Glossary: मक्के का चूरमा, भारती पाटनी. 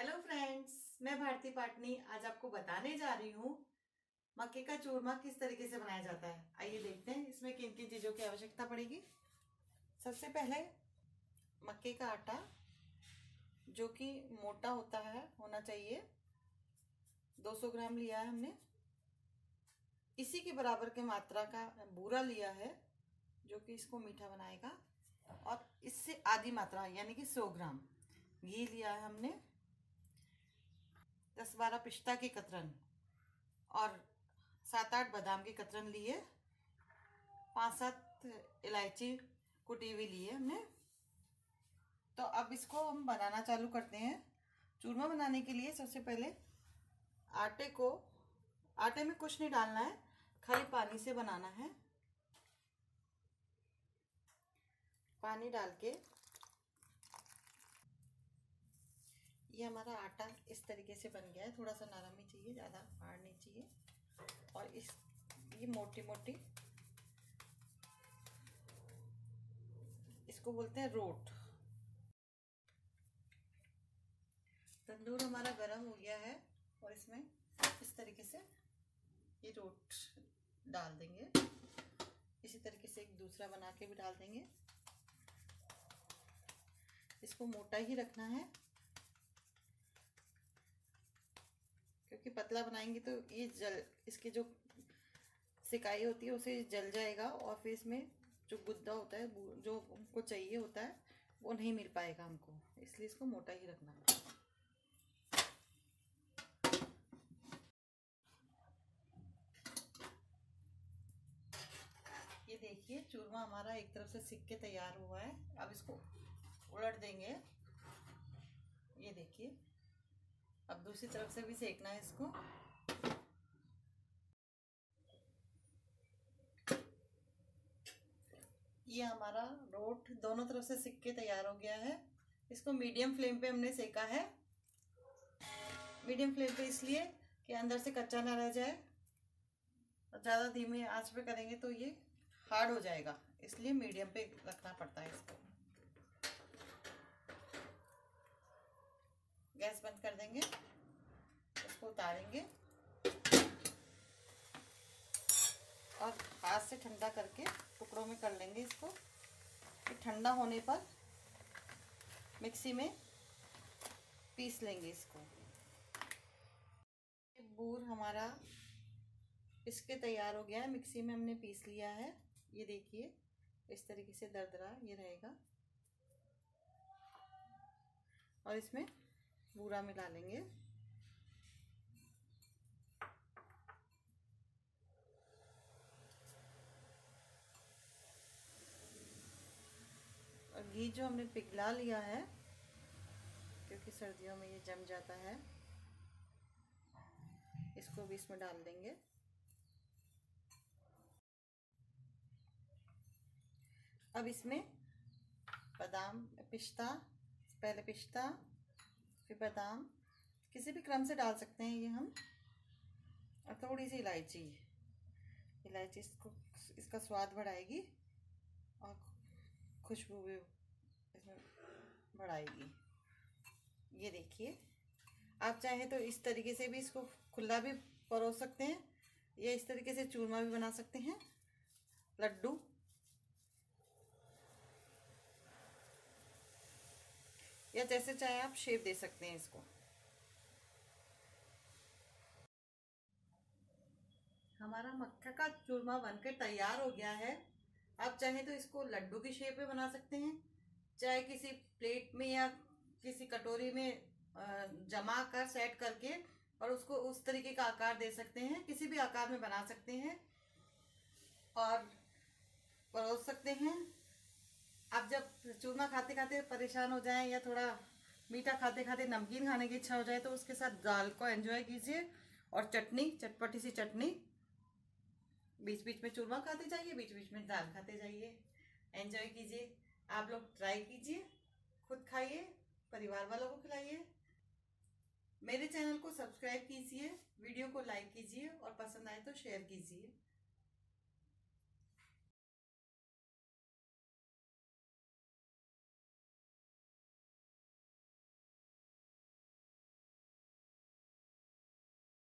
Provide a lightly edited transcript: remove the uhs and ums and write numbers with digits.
Hello friends, मैं भारती पाटनी आज आपको बताने जा रही हूँ मक्के का चूरमा किस तरीके से बनाया जाता है। आइए देखते हैं इसमें किन किन चीज़ों की आवश्यकता पड़ेगी। सबसे पहले मक्के का आटा जो कि मोटा होता है होना चाहिए। 200 ग्राम लिया है हमने। इसी के बराबर के मात्रा का बूरा लिया है जो कि इसको मीठा बनाएगा, और इससे आधी मात्रा यानी कि 100 ग्राम घी लिया है हमने। 10-12 पिस्ता की कतरन और 7-8 बादाम की कतरन लिए। 5-7 इलायची कुटी हुई लिए हमने। तो अब इसको हम बनाना चालू करते हैं। चूरमा बनाने के लिए सबसे पहले आटे में कुछ नहीं डालना है, खाली पानी से बनाना है। पानी डाल के ये हमारा आटा इस तरीके से बन गया है। थोड़ा सा नरम ही चाहिए, ज़्यादा हार्ड नहीं चाहिए। और इस ये मोटी मोटी इसको बोलते हैं रोट। तंदूर हमारा गरम हो गया है और इसमें इस तरीके से ये रोट डाल देंगे। इसी तरीके से एक दूसरा बना के भी डाल देंगे। इसको मोटा ही रखना है क्योंकि पतला बनाएंगे तो ये इसकी जो सिकाई होती है उसे जल जाएगा और फिर इसमें जो गुद्दा होता है जो हमको चाहिए होता है वो नहीं मिल पाएगा हमको, इसलिए इसको मोटा ही रखना है। ये देखिए चूरमा हमारा एक तरफ से सिक के तैयार हुआ है। अब इसको उलट देंगे। ये देखिए अब दूसरी तरफ से भी सेकना है इसको। ये हमारा रोट दोनों तरफ से सिक के तैयार हो गया है। इसको मीडियम फ्लेम पे हमने सेका है। मीडियम फ्लेम पे इसलिए कि अंदर से कच्चा ना रह जाए, और ज़्यादा धीमे आंच पे करेंगे तो ये हार्ड हो जाएगा, इसलिए मीडियम पे रखना पड़ता है इसको। गैस बंद कर देंगे, इसको उतारेंगे और हाथ से ठंडा करके टुकड़ों में कर लेंगे इसको। ठंडा होने पर मिक्सी में पीस लेंगे इसको। बूर हमारा इसके तैयार हो गया है, मिक्सी में हमने पीस लिया है। ये देखिए इस तरीके से दरदरा ये रहेगा, और इसमें बूरा मिला लेंगे। और घी जो हमने पिघला लिया है क्योंकि सर्दियों में ये जम जाता है, इसको भी इसमें डाल देंगे। अब इसमें पिस्ता बादाम किसी भी क्रम से डाल सकते हैं ये हम, और थोड़ी सी इलायची इसका स्वाद बढ़ाएगी और खुशबू भी इसमें बढ़ाएगी। ये देखिए आप चाहे तो इस तरीके से भी इसको खुला भी परोस सकते हैं, या इस तरीके से चूरमा भी बना सकते हैं, लड्डू। या जैसे चाहे आप शेप दे सकते हैं इसको। हमारा मक्के का चूरमा बनकर तैयार हो गया है। आप चाहे तो इसको लड्डू की शेप में बना सकते हैं, चाहे किसी प्लेट में या किसी कटोरी में जमा कर सेट करके और उसको उस तरीके का आकार दे सकते हैं। किसी भी आकार में बना सकते हैं और परोस सकते हैं। आप जब चूरमा खाते खाते परेशान हो जाएं या थोड़ा मीठा खाते खाते नमकीन खाने की इच्छा हो जाए तो उसके साथ दाल को एंजॉय कीजिए, और चटपटी सी चटनी। बीच बीच में चूरमा खाते जाइए, बीच बीच में दाल खाते जाइए, एंजॉय कीजिए। आप लोग ट्राई कीजिए, खुद खाइए, परिवार वालों को खिलाइए। मेरे चैनल को सब्सक्राइब कीजिए, वीडियो को लाइक कीजिए, और पसंद आए तो शेयर कीजिए।